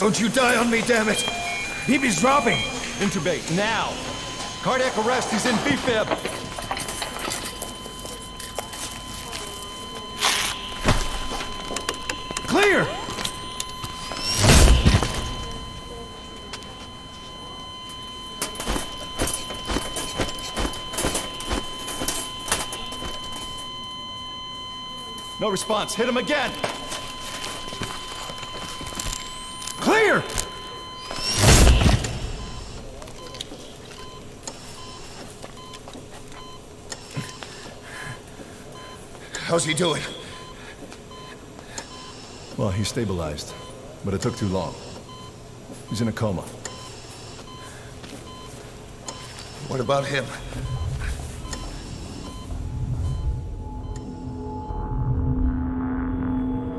Don't you die on me, damn it! BB's dropping! Intubate, now! Cardiac arrest, he's in B-fib! Clear! No response, hit him again! Clear! How's he doing? Well, he stabilized, but it took too long. He's in a coma. What about him?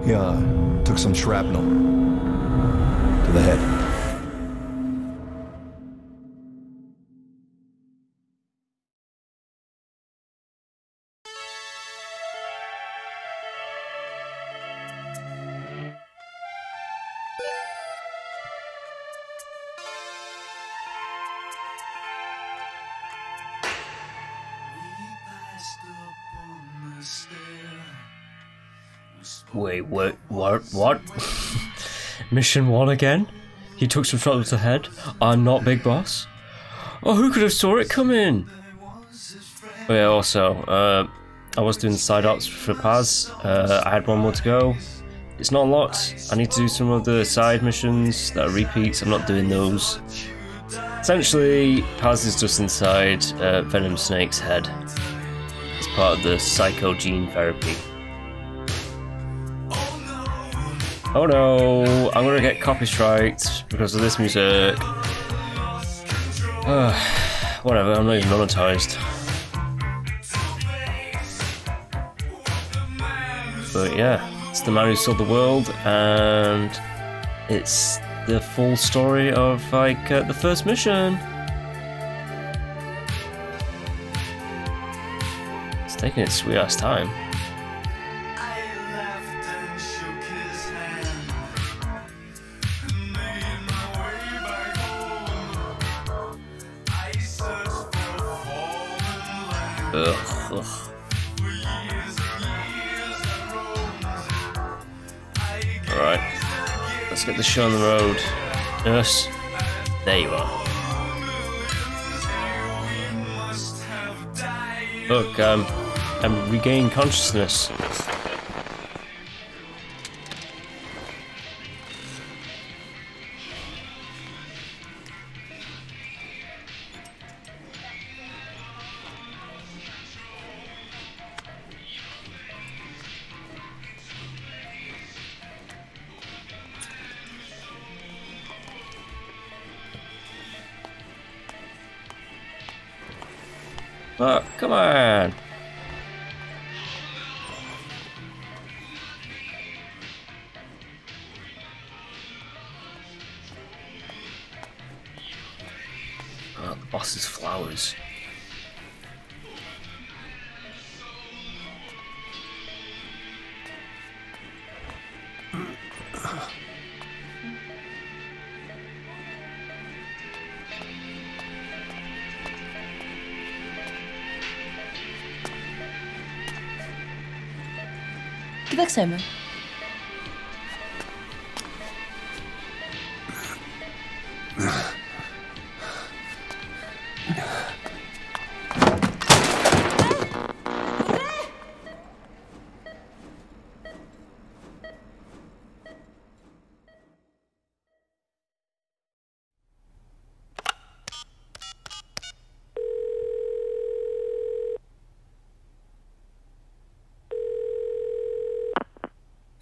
He, took some shrapnel to the head. Wait, what? Mission 1 again? He took some shot to the head? I'm not Big Boss? Oh, who could have saw it coming? Oh yeah, also, I was doing side ops for Paz, I had one more to go. It's not a lot, I need to do some of the side missions that are repeats, I'm not doing those. Essentially, Paz is just inside Venom Snake's head. It's part of the psycho gene therapy. Oh no, I'm gonna get copyright because of this music. Whatever, I'm not even monetized. But yeah, it's The Man Who Sold the World, and it's the full story of like the first mission. It's taking its sweet ass time. Ugh. Alright, let's get the show on the road. Nurse, there you are. Look, I'm regaining consciousness. Look, come on! Oh, the boss's flowers. Digoxin.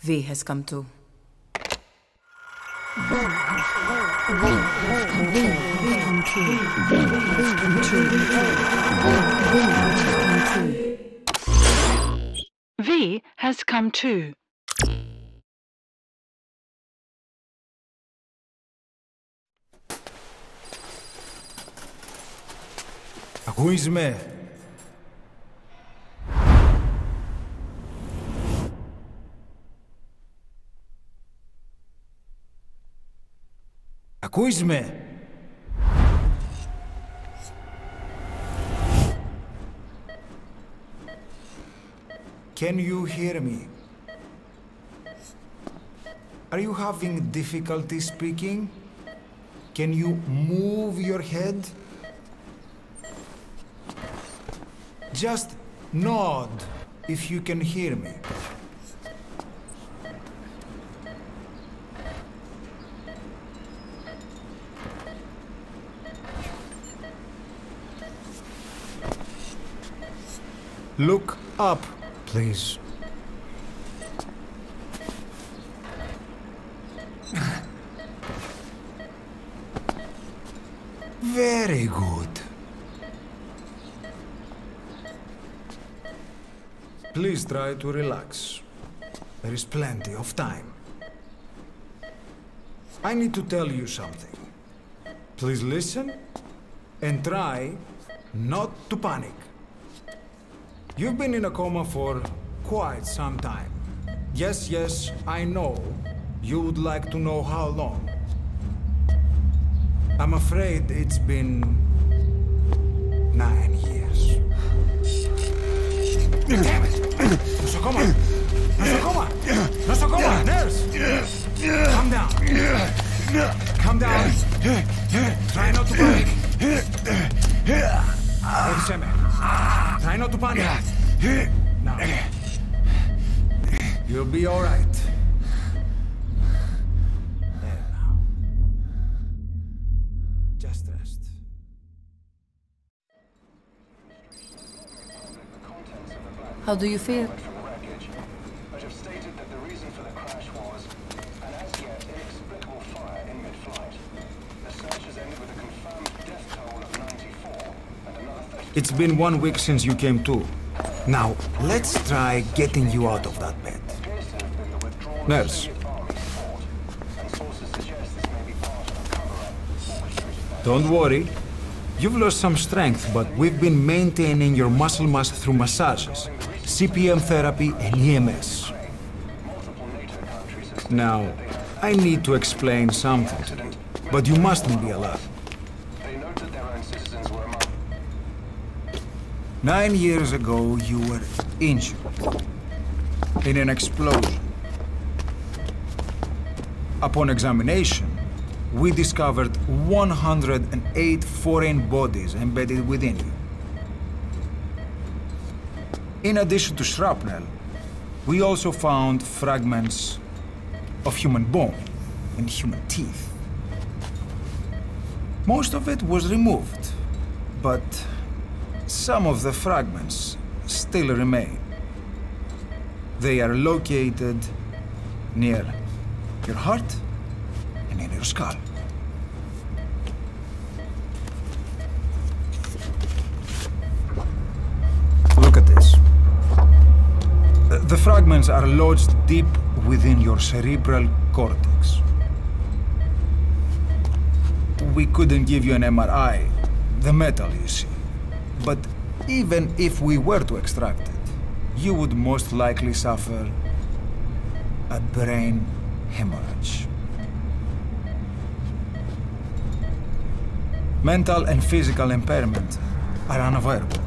V has come to. V has come to. Kuizme. Ακούεις με? Can you hear me? Are you having difficulty speaking? Can you move your head? Just nod if you can hear me. Look up, please. Very good. Please try to relax. There is plenty of time. I need to tell you something. Please listen and try not to panic. You've been in a coma for quite some time. Yes, yes, I know. You would like to know how long. I'm afraid it's been 9 years. Damn it! Nosocoma! Nosocoma! Nosocoma! Nurse! Calm down. Calm down. Try not to panic. Ishmael, try not to panic. Now. You'll be all right. How do you feel? I have stated that the reason for the crash was an as yet inexplicable fire in mid-flight. The search has ended with a confirmed death toll of 94 and another 30. It's been 1 week since you came to. Now, let's try getting you out of that bed. Nurse. Don't worry. You've lost some strength, but we've been maintaining your muscle mass through massages, CPM therapy and EMS. Now, I need to explain something to you, but you mustn't be alarmed. 9 years ago, you were injured in an explosion. Upon examination, we discovered 108 foreign bodies embedded within you. In addition to shrapnel, we also found fragments of human bone and human teeth. Most of it was removed, but some of the fragments still remain. They are located near your heart and in your skull. Look at this. The fragments are lodged deep within your cerebral cortex. We couldn't give you an MRI, the metal you see. But even if we were to extract it, you would most likely suffer a brain hemorrhage. Mental and physical impairment are unavoidable.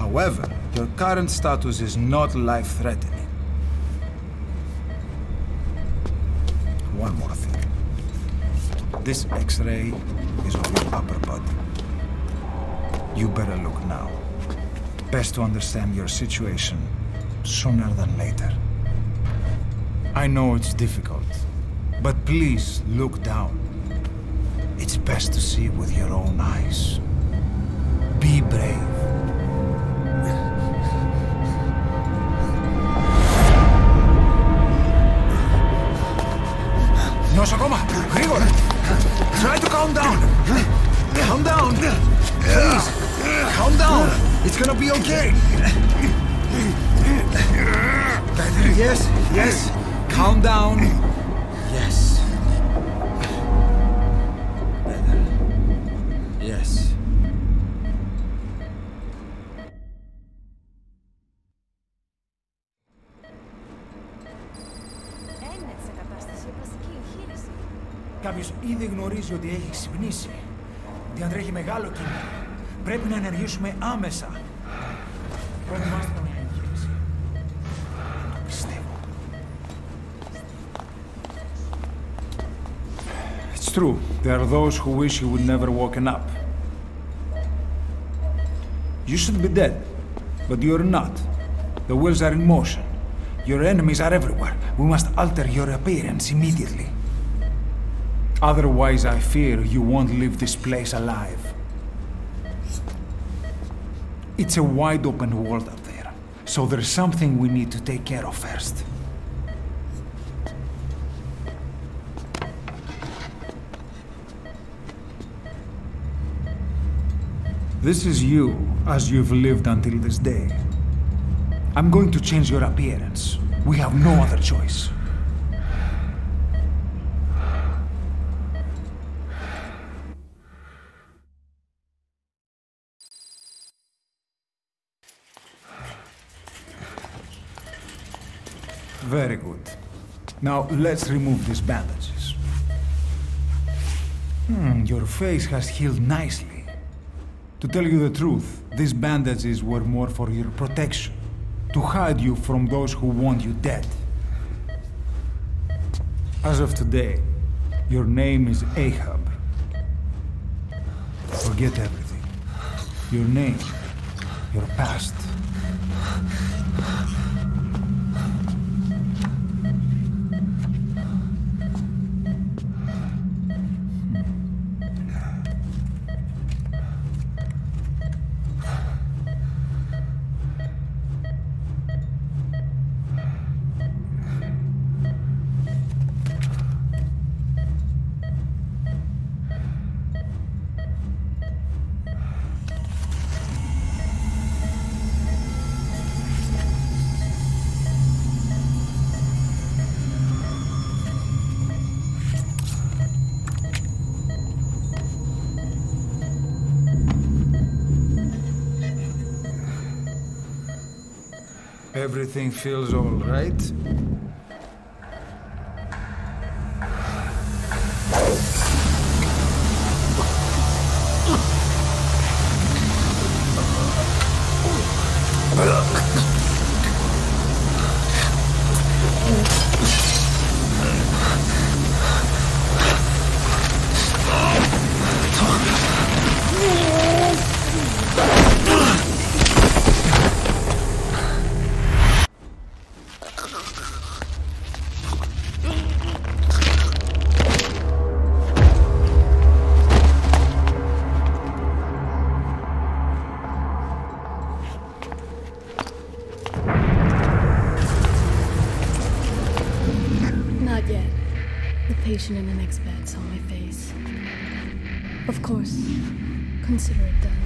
However, your current status is not life-threatening. One more thing. This X-ray is of your upper body. You better look now. Best to understand your situation sooner than later. I know it's difficult, but please look down. It's best to see with your own eyes. Be brave. Nosocoma, Grigor, try to calm down. Calm down. Please, calm down. It's gonna be okay. Better? Yes, yes. Calm down. Yes. Yes. Κάποιος ήδη γνωρίζει ότι έχει ξυπνήσει. Διατρέχει μεγάλο κίνδυνο. Πρέπει να ενεργήσουμε άμεσα. Προετοιμάστε τον εγχείρηση. Δεν το πιστεύω. It's true. There are those who wish you would never woken up. You should be dead, but you're not. The wheels are in motion. Your enemies are everywhere. We must alter your appearance immediately. Otherwise, I fear you won't leave this place alive. It's a wide-open world up there, so there's something we need to take care of first. This is you, as you've lived until this day. I'm going to change your appearance. We have no other choice. Very good. Now, let's remove these bandages. Your face has healed nicely. To tell you the truth, these bandages were more for your protection, to hide you from those who want you dead. As of today, your name is Ahab. Forget everything. Your name, your past. Everything feels all right. And an expert saw my face. Of course, consider it done.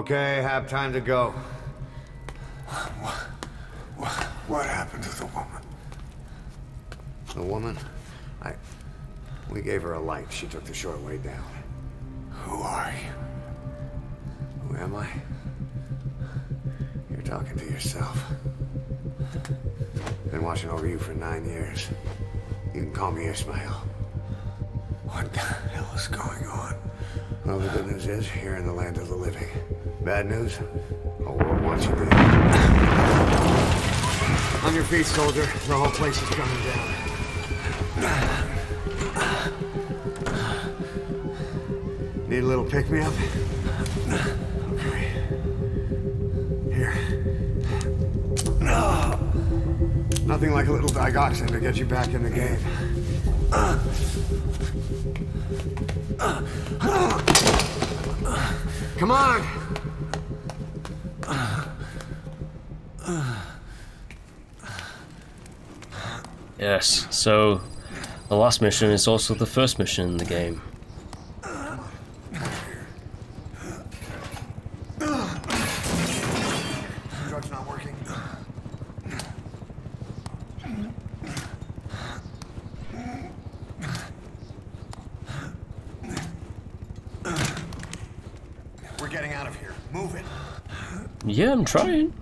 Okay, have time to go. What happened to the woman? The woman? We gave her a light. She took the short way down. Who are you? Who am I? You're talking to yourself. Been watching over you for 9 years. You can call me Ishmael. What the hell is going on? Well, the good news is, you're in the land of the living. Bad news? Oh, we'll watch you be. On your feet, soldier. The whole place is coming down. Need a little pick-me-up? Okay. Here. Nothing like a little digoxin to get you back in the game. Come on! Yes, so the last mission is also the first mission in the game. Yeah, I'm trying.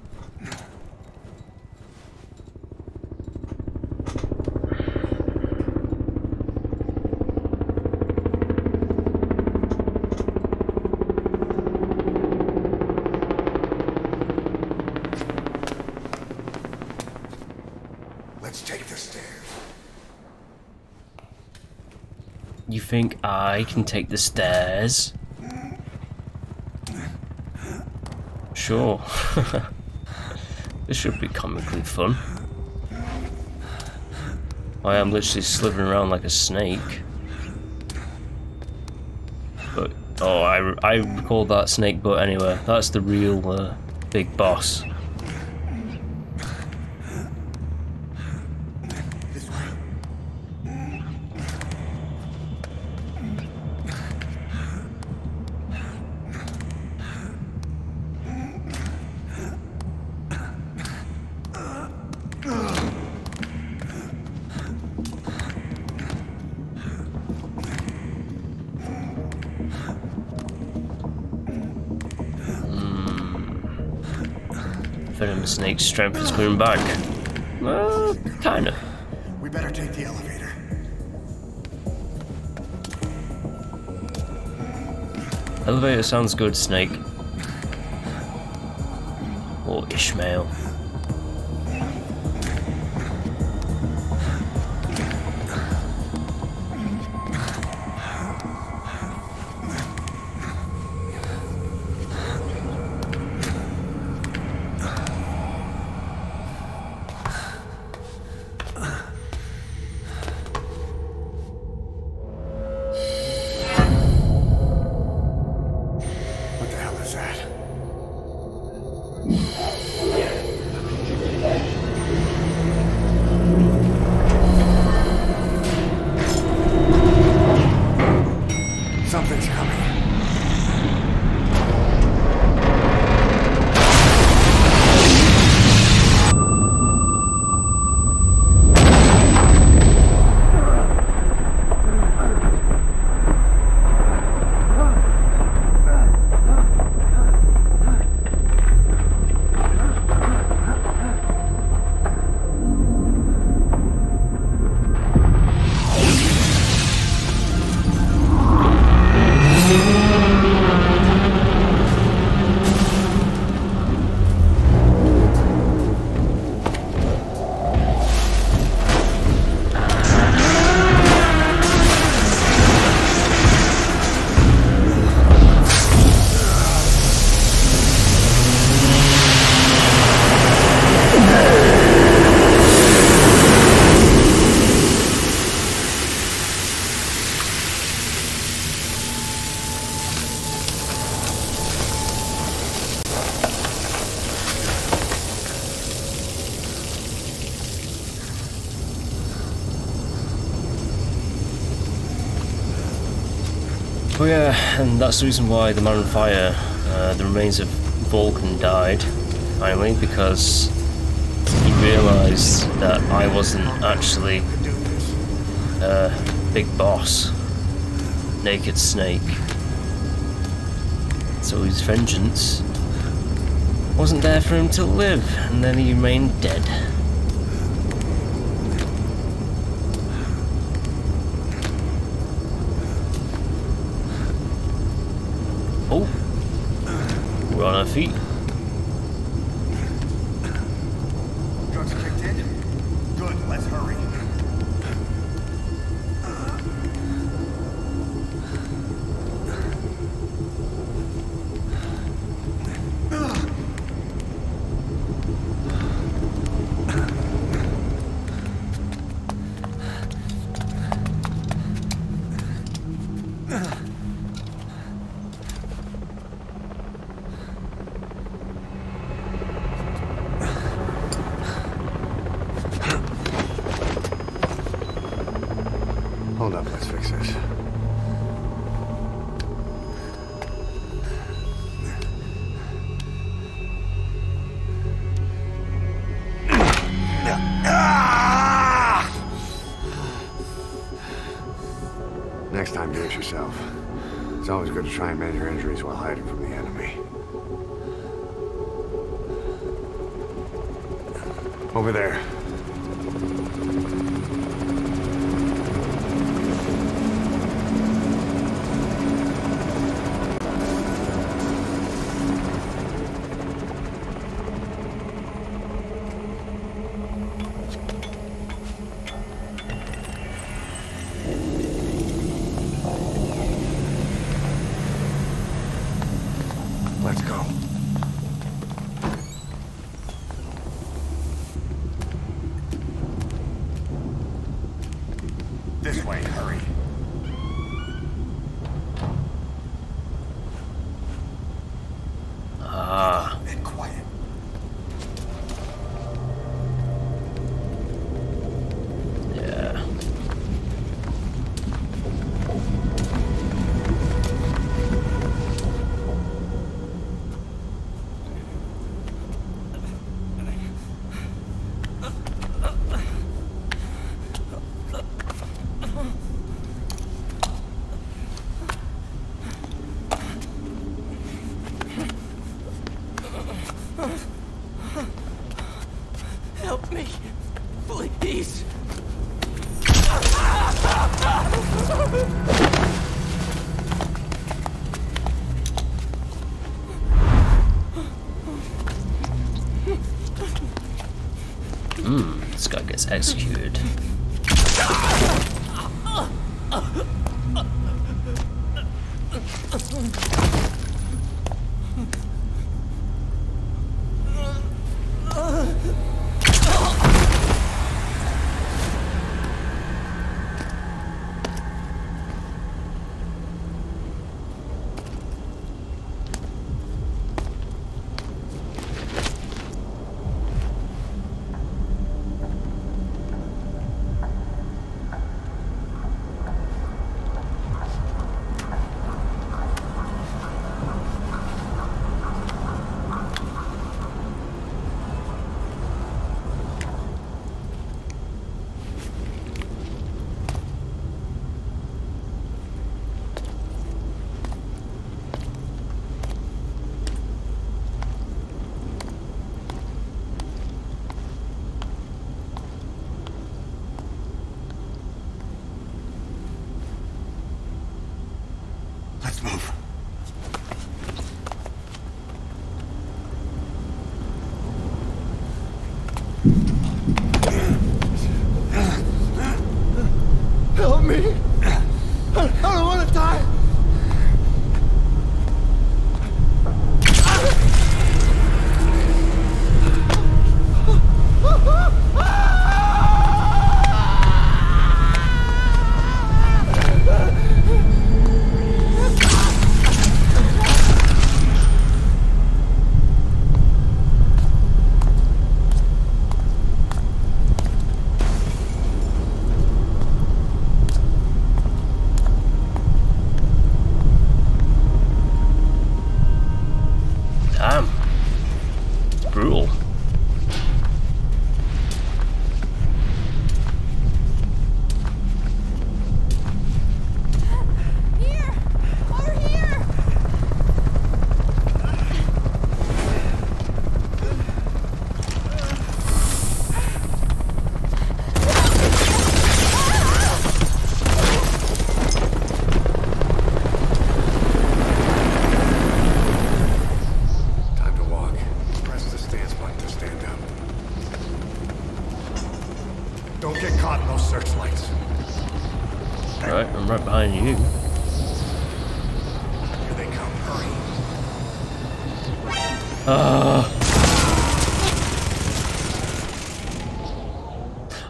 Let's take the stairs. You think I can take the stairs? Sure. This should be comically fun. I am literally slithering around like a snake. But oh, I recall that snake butt anywhere. That's the real Big Boss. Venom Snake's strength is coming back. Well, kinda. We better take the elevator. Elevator sounds good, Snake. Or Ishmael. Oh yeah, and that's the reason why the Man on Fire the remains of Vulcan died, finally, because he realized that I wasn't actually Big Boss, Naked Snake. So his vengeance wasn't there for him to live, and then he remained dead. Oh, we're on our feet. Drugs kicked in. Good, let's hurry. Next time, do it yourself. It's always good to try and measure injuries while hiding from the enemy. Over there. This guy gets executed. Don't get caught in those searchlights. All right, I'm right behind you. Here they come. Hurry.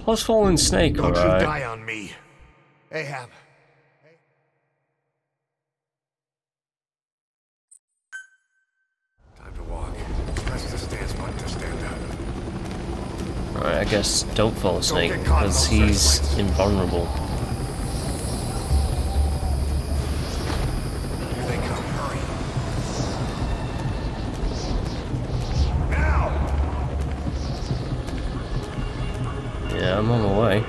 I was following Snake. Don't you die on me, Ahab. Time to walk. Press the stance button to stand up. All right, I guess don't follow Snake because he's invulnerable. Here they come. Hurry. Now. Yeah, I'm on the way.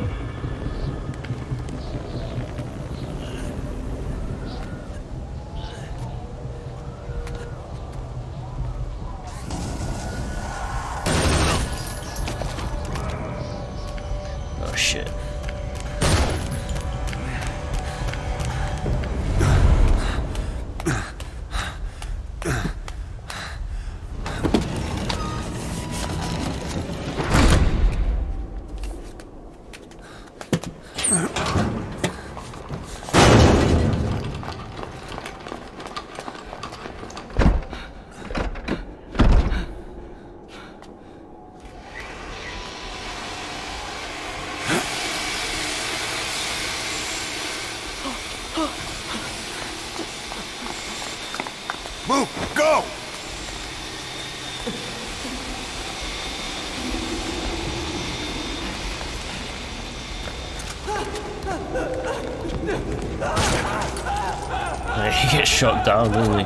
He gets shot down, doesn't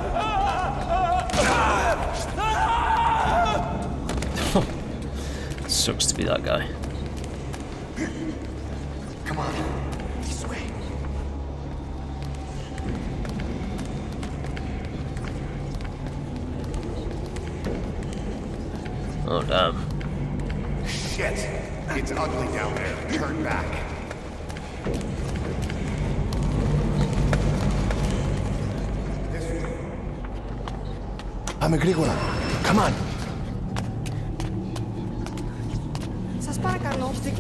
he? Sucks to be that guy. Come on, this way. Oh damn! Shit! It's ugly down there. Turn back. I'm Agricola. Come on. Σας παρακαλώ. Τι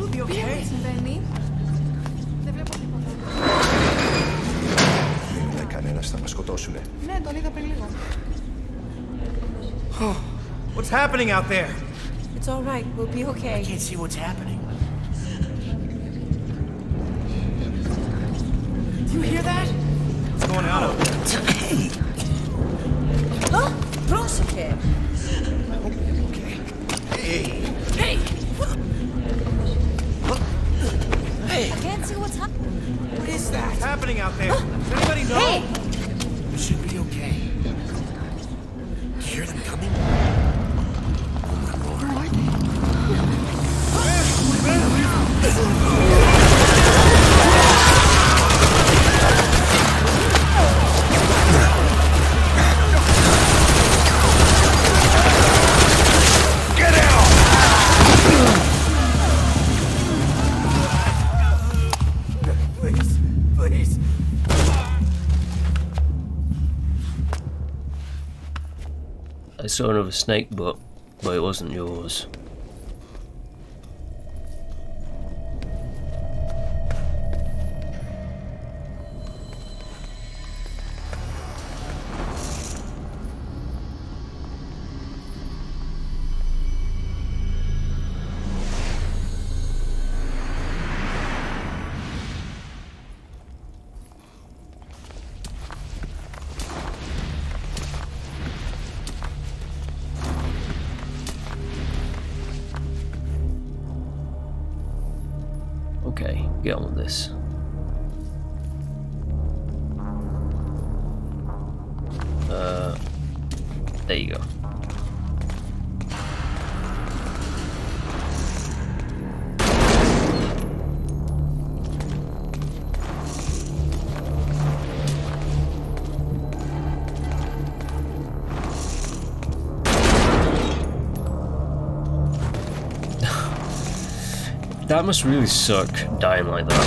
συμβαίνει? Δεν βλέπω τίποτα. Δεν είδα κανένας, θα μας σκοτώσουνε. Ναι, τον είδα πριν λίγο. What's happening out there? It's all right. We'll be okay. I can't see what's happening. Do you hear that? What's going on out there? Prosecutor. I hope you're okay. Hey! Hey! I can't see what's happening. What is that? What's happening out there? Does anybody know? Hey! We should be okay. You hear them coming? Oh my lord. Where are they? Where are they? I saw another snake butt, but it wasn't yours. Okay, get on with this. There you go. That must really suck, dying like that.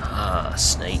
Ah, Snake.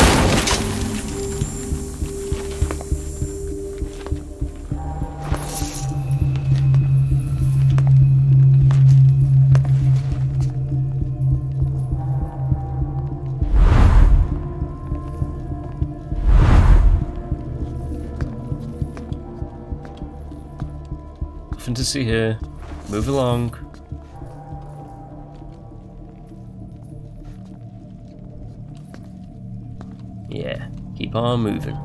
To see here. Move along. Yeah, keep on moving.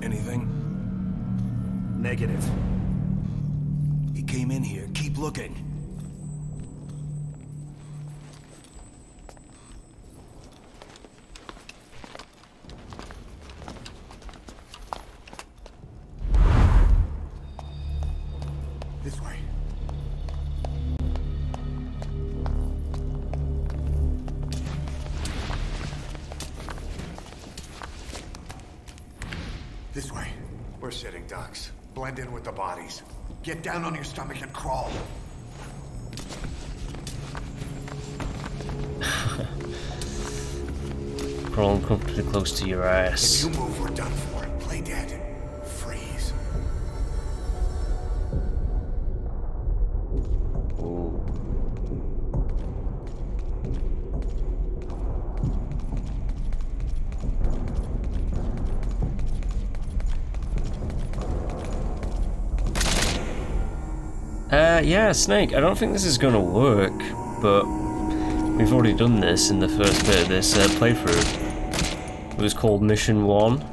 Anything? Negative. He came in here. Keep looking. This way. This way. We're sitting ducks. Blend in with the bodies. Get down on your stomach and crawl. Crawl uncomfortably close to your ass. If you move, we're done for. Play dead. Freeze. Ooh. Yeah, Snake, I don't think this is gonna work, but we've already done this in the first bit of this playthrough. It was called Mission 1.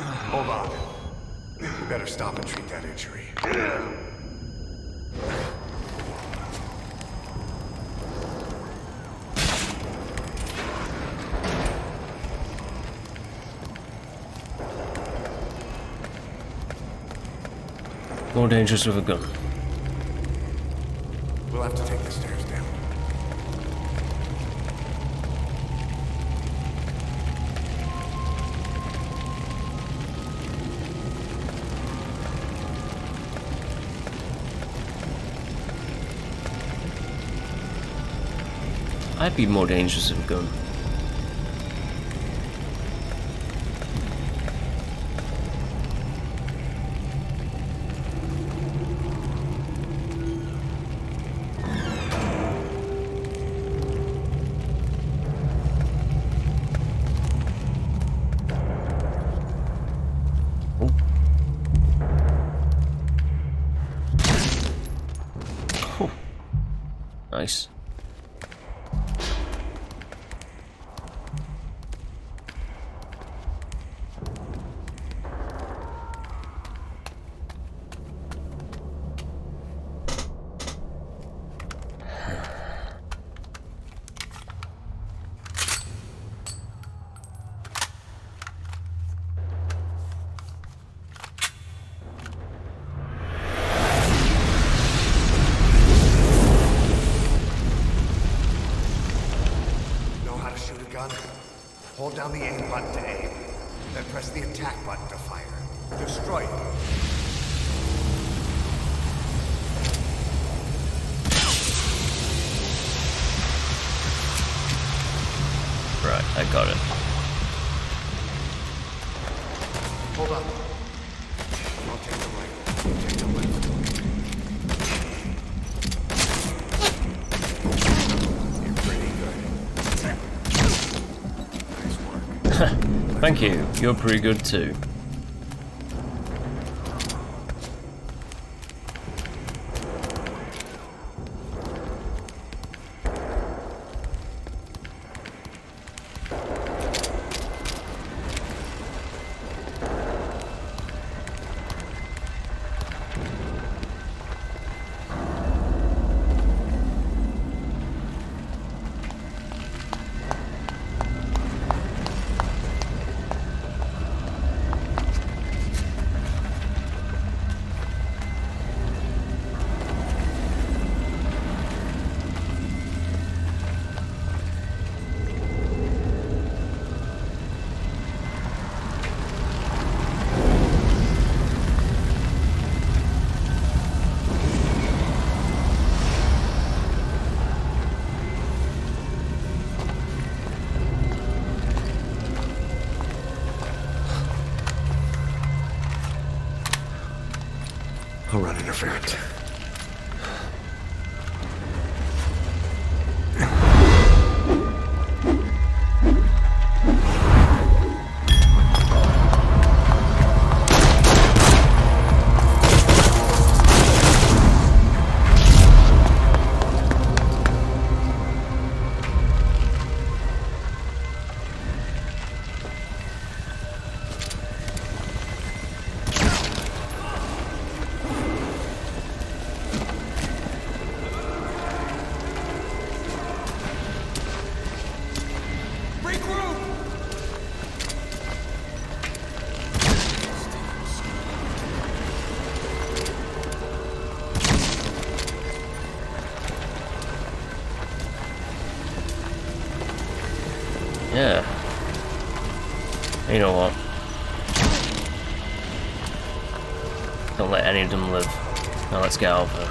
Hold on. You better stop and treat that injury. More dangerous with a gun. We'll have to take the stairs down. I'd be more dangerous with a gun. Nice. Hold down the aim button to aim, then press the attack button to fire. Destroy it. Right, I got it. Hold on. I'll take the right. I'll take the left. You're pretty good. Thank you, you're pretty good too. I'll run interference. Yeah. You know what? Don't let any of them live. Now let's get out of here.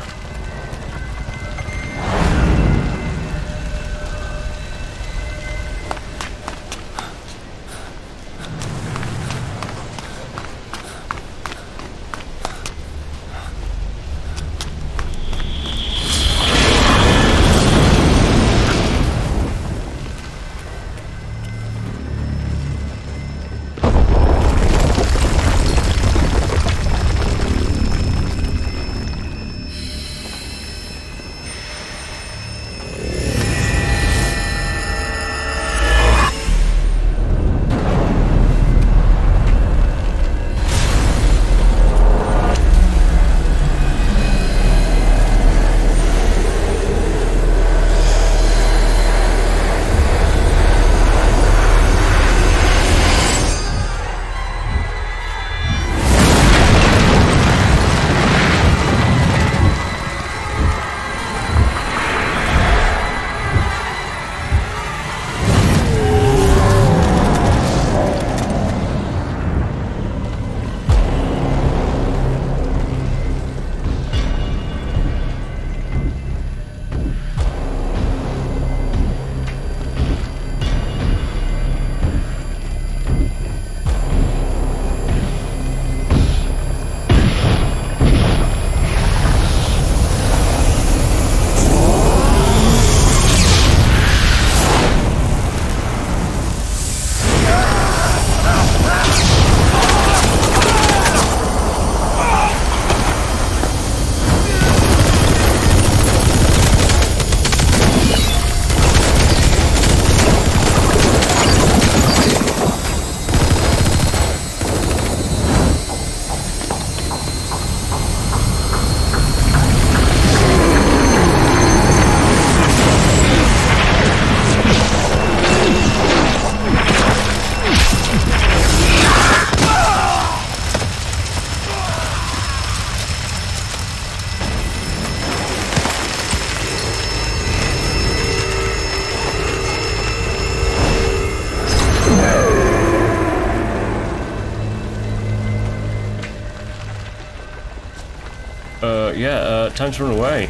yeah, time to run away.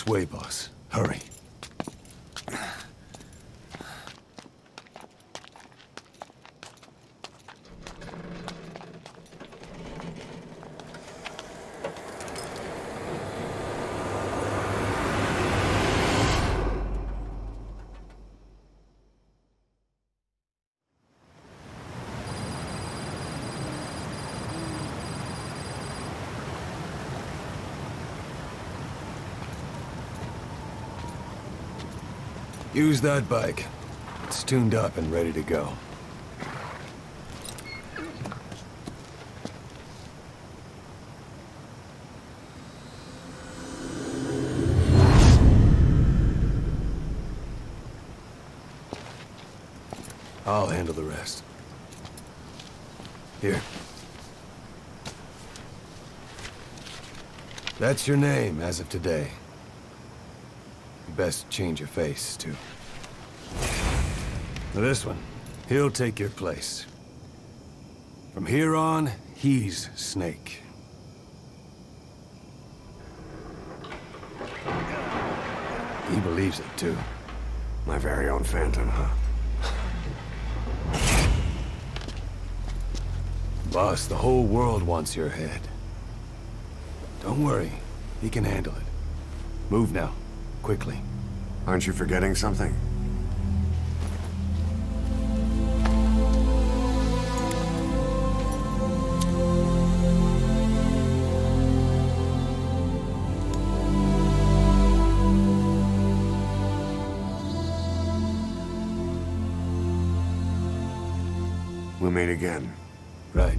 This way, boss. Hurry. Use that bike. It's tuned up and ready to go. I'll handle the rest. Here. That's your name as of today. Best change your face, too. Now this one, he'll take your place. From here on, he's Snake. He believes it, too. My very own phantom, huh? Boss, the whole world wants your head. Don't worry, he can handle it. Move now, quickly. Aren't you forgetting something? We'll meet again. Right.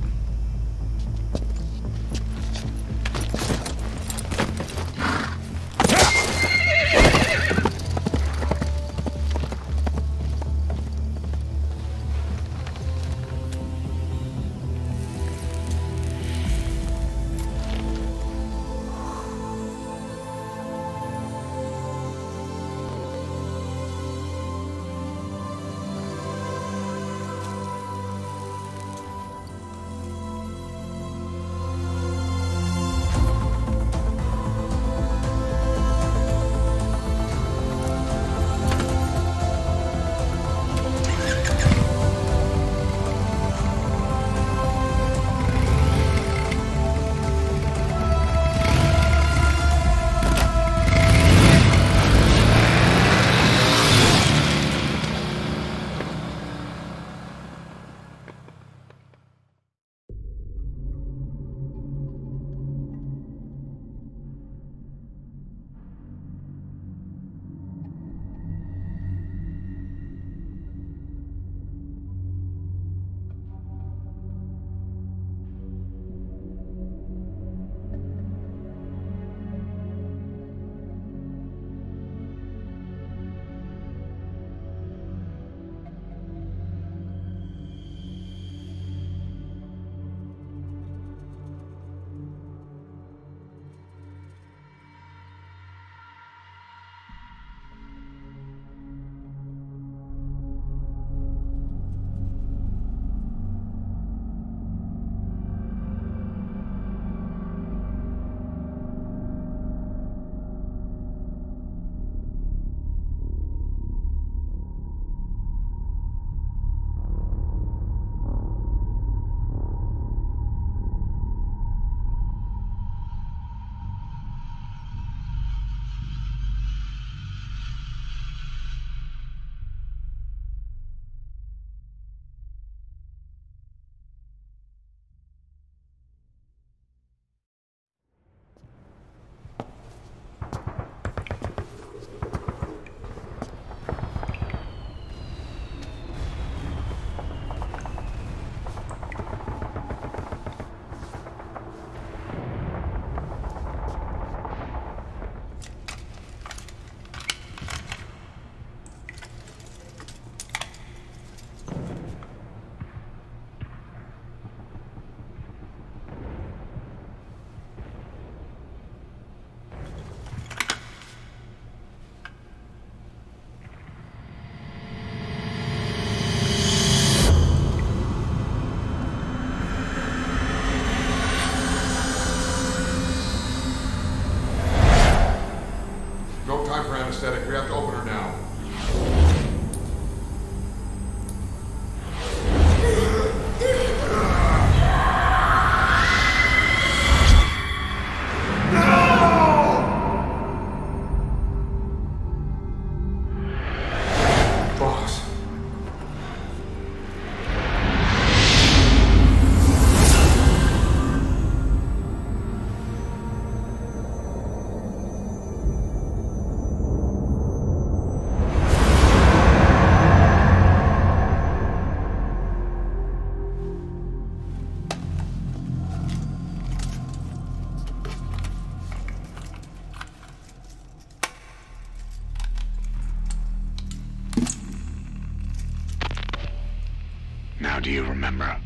do you remember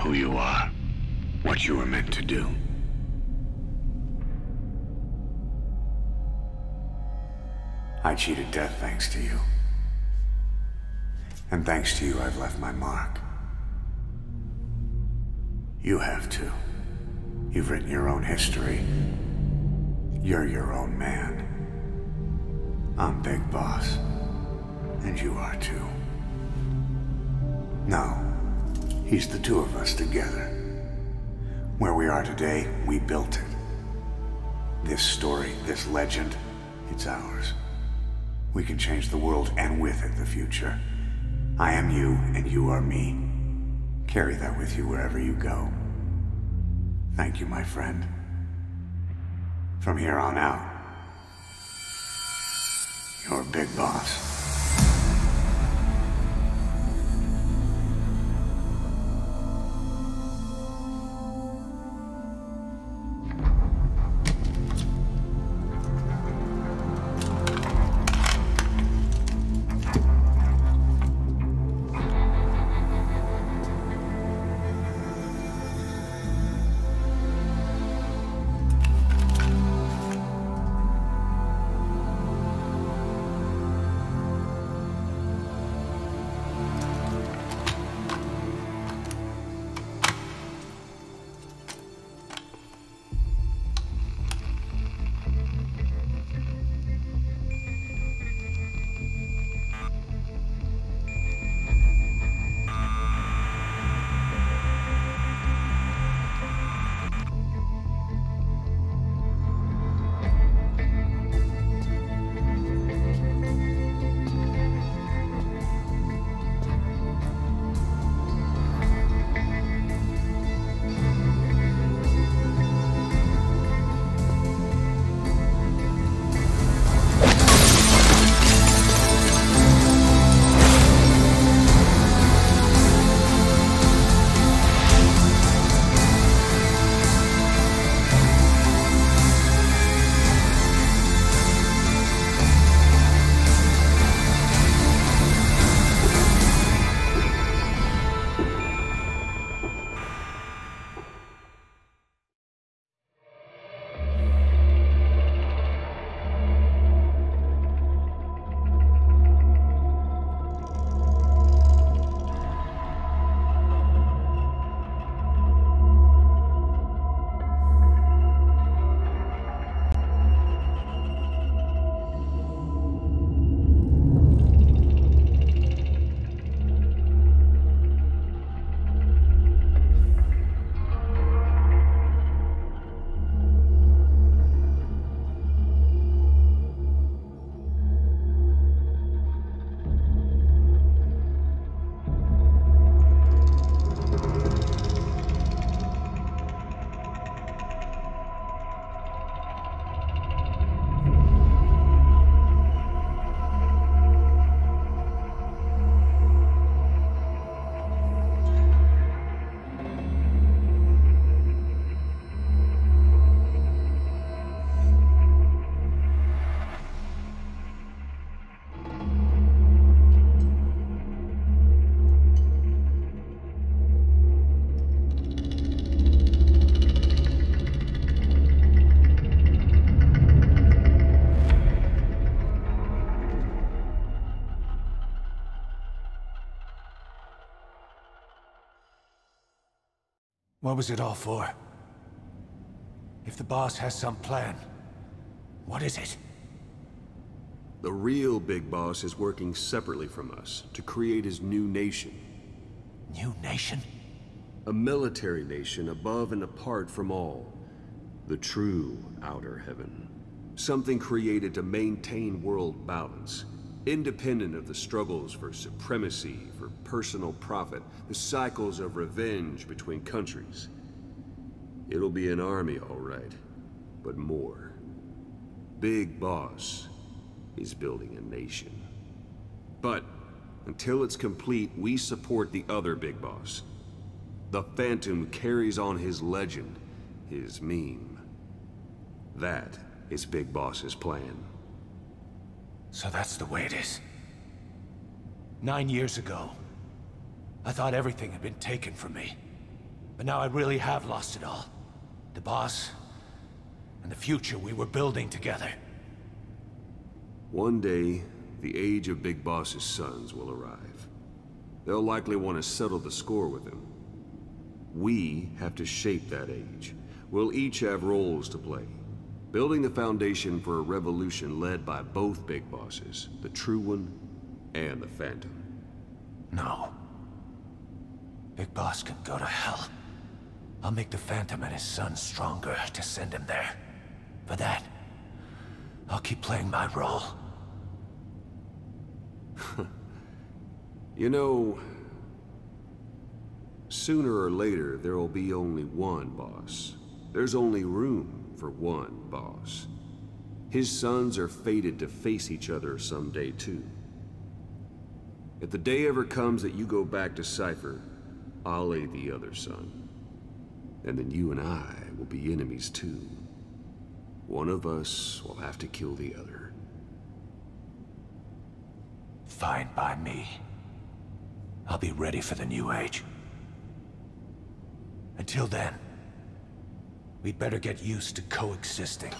who you are, what you were meant to do? I cheated death thanks to you. And thanks to you, I've left my mark. You have too. You've written your own history. You're your own man. I'm Big Boss. And you are too. No, he's the two of us together. Where we are today, we built it. This story, this legend, it's ours. We can change the world, and with it, the future. I am you, and you are me. Carry that with you wherever you go. Thank you, my friend. From here on out, you're Big Boss. What was it all for? If the boss has some plan, what is it? The real Big Boss is working separately from us to create his new nation. New nation? A military nation above and apart from all. The true Outer Heaven. Something created to maintain world balance. Independent of the struggles for supremacy, for personal profit, the cycles of revenge between countries. It'll be an army, all right, but more. Big Boss is building a nation. But until it's complete, we support the other Big Boss. The Phantom carries on his legend, his meme. That is Big Boss's plan. So that's the way it is. 9 years ago, I thought everything had been taken from me. But now I really have lost it all. The boss, and the future we were building together. One day, the age of Big Boss's sons will arrive. They'll likely want to settle the score with him. We have to shape that age. We'll each have roles to play. Building the foundation for a revolution led by both Big Bosses, the True One and the Phantom. No. Big Boss can go to hell. I'll make the Phantom and his son stronger to send him there. For that, I'll keep playing my role. You know, sooner or later, there will be only one boss. There's only room for one boss. His sons are fated to face each other someday, too. If the day ever comes that you go back to Cipher, I'll aid the other son. And then you and I will be enemies, too. One of us will have to kill the other. Fine by me. I'll be ready for the new age. Until then, we'd better get used to coexisting.